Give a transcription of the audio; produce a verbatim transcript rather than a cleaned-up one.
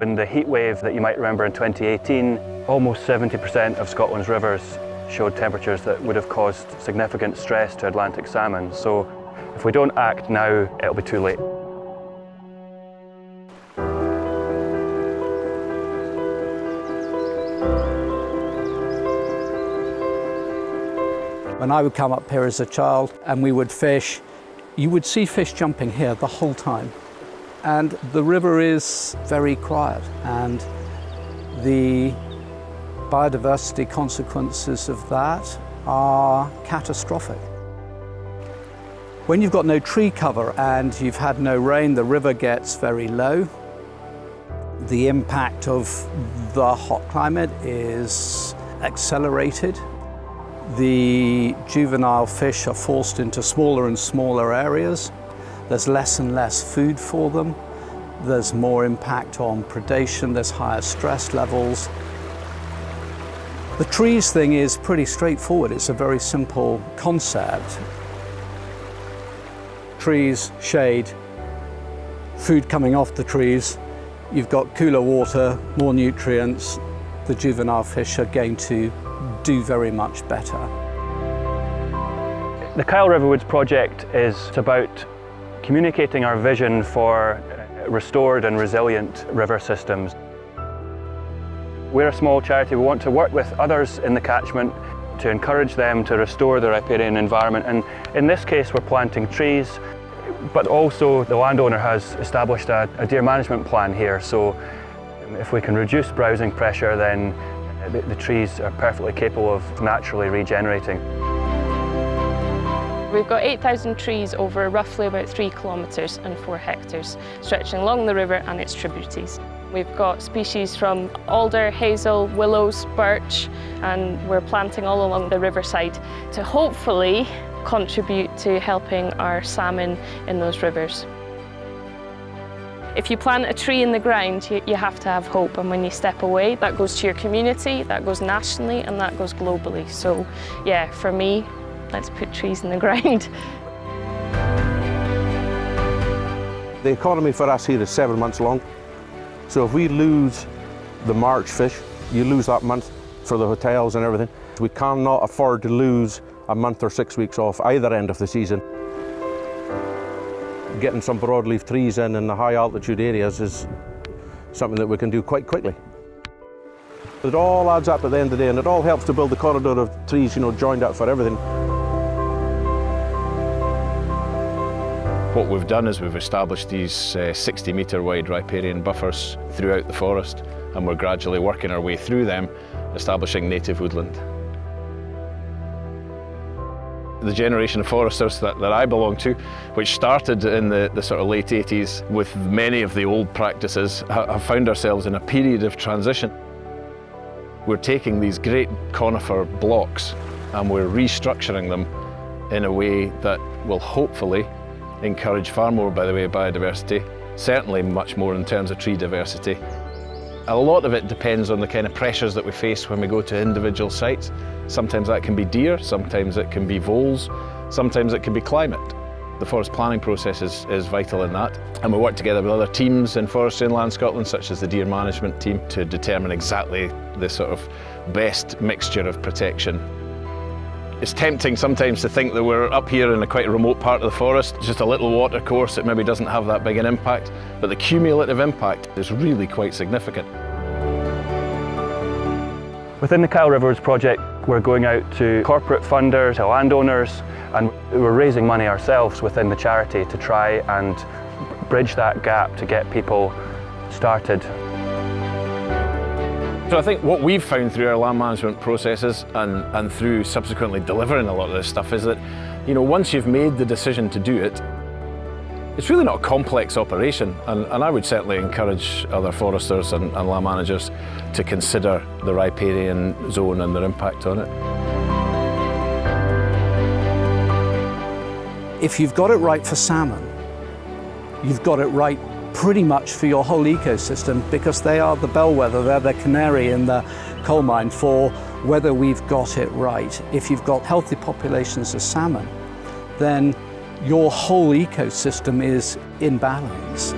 In the heat wave that you might remember in twenty eighteen, almost seventy percent of Scotland's rivers showed temperatures that would have caused significant stress to Atlantic salmon. So if we don't act now, it'll be too late. When I would come up here as a child and we would fish, you would see fish jumping here the whole time. And the river is very quiet, and the biodiversity consequences of that are catastrophic. When you've got no tree cover and you've had no rain, the river gets very low. The impact of the hot climate is accelerated. The juvenile fish are forced into smaller and smaller areas. There's less and less food for them. There's more impact on predation. There's higher stress levels. The trees thing is pretty straightforward. It's a very simple concept. Trees, shade, food coming off the trees. You've got cooler water, more nutrients. The juvenile fish are going to do very much better. The Kyle Riverwoods project is about communicating our vision for restored and resilient river systems. We're a small charity. We want to work with others in the catchment to encourage them to restore their riparian environment, and in this case we're planting trees, but also the landowner has established a, a deer management plan here, so if we can reduce browsing pressure, then The, the trees are perfectly capable of naturally regenerating. We've got eight thousand trees over roughly about three kilometres and four hectares, stretching along the river and its tributaries. We've got species from alder, hazel, willows, birch, and we're planting all along the riverside to hopefully contribute to helping our salmon in those rivers. If you plant a tree in the ground, you, you have to have hope, and when you step away, that goes to your community, that goes nationally, and that goes globally. So yeah, for me, let's put trees in the ground. The economy for us here is seven months long. So if we lose the March fish, you lose that month for the hotels and everything. We cannot afford to lose a month or six weeks off either end of the season. Getting some broadleaf trees in in the high altitude areas is something that we can do quite quickly. It all adds up at the end of the day, and it all helps to build the corridor of trees, you know, joined up for everything. What we've done is we've established these uh, sixty metre wide riparian buffers throughout the forest, and we're gradually working our way through them, establishing native woodland. The generation of foresters that, that I belong to, which started in the, the sort of late eighties with many of the old practices, ha have found ourselves in a period of transition. We're taking these great conifer blocks and we're restructuring them in a way that will hopefully encourage far more, by the way, biodiversity, certainly much more in terms of tree diversity. A lot of it depends on the kind of pressures that we face when we go to individual sites. Sometimes that can be deer, sometimes it can be voles, sometimes it can be climate. The forest planning process is, is vital in that, and we work together with other teams in Forestry and Land Scotland, such as the deer management team, to determine exactly the sort of best mixture of protection. It's tempting sometimes to think that we're up here in a quite remote part of the forest, just a little water course that maybe doesn't have that big an impact, but the cumulative impact is really quite significant. Within the Kyle Riverwoods project, we're going out to corporate funders, to landowners, and we're raising money ourselves within the charity to try and bridge that gap to get people started. So I think what we've found through our land management processes and, and through subsequently delivering a lot of this stuff is that, you know, once you've made the decision to do it, it's really not a complex operation. And, and I would certainly encourage other foresters and, and land managers to consider the riparian zone and their impact on it. If you've got it right for salmon, you've got it right pretty much for your whole ecosystem, because they are the bellwether, they're the canary in the coal mine for whether we've got it right. If you've got healthy populations of salmon, then your whole ecosystem is in balance.